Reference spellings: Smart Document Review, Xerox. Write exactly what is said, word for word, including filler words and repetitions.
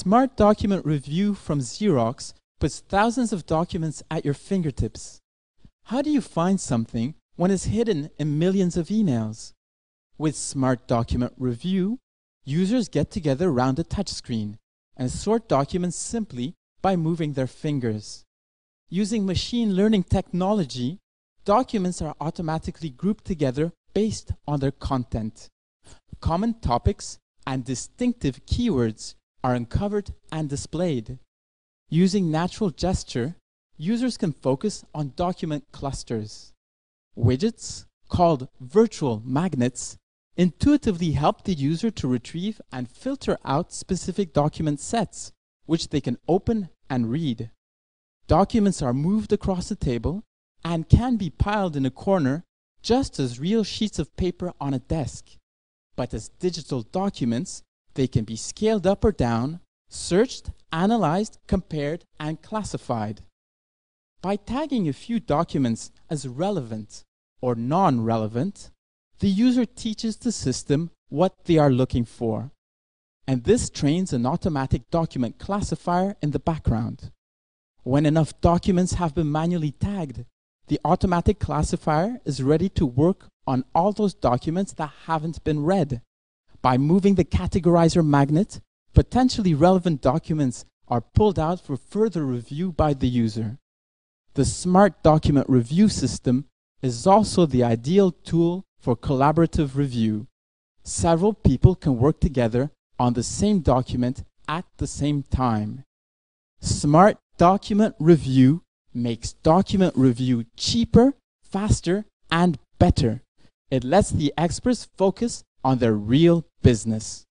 Smart Document Review from Xerox puts thousands of documents at your fingertips. How do you find something when it's hidden in millions of emails? With Smart Document Review, users get together around a touchscreen and sort documents simply by moving their fingers. Using machine learning technology, documents are automatically grouped together based on their content. Common topics and distinctive keywords are uncovered and displayed. Using natural gesture, users can focus on document clusters. Widgets, called virtual magnets, intuitively help the user to retrieve and filter out specific document sets, which they can open and read. Documents are moved across the table and can be piled in a corner just as real sheets of paper on a desk. But as digital documents, they can be scaled up or down, searched, analyzed, compared, and classified. By tagging a few documents as relevant or non-relevant, the user teaches the system what they are looking for. And this trains an automatic document classifier in the background. When enough documents have been manually tagged, the automatic classifier is ready to work on all those documents that haven't been read. By moving the categorizer magnet, potentially relevant documents are pulled out for further review by the user. The Smart Document Review system is also the ideal tool for collaborative review. Several people can work together on the same document at the same time. Smart Document Review makes document review cheaper, faster, and better. It lets the experts focus on their real business.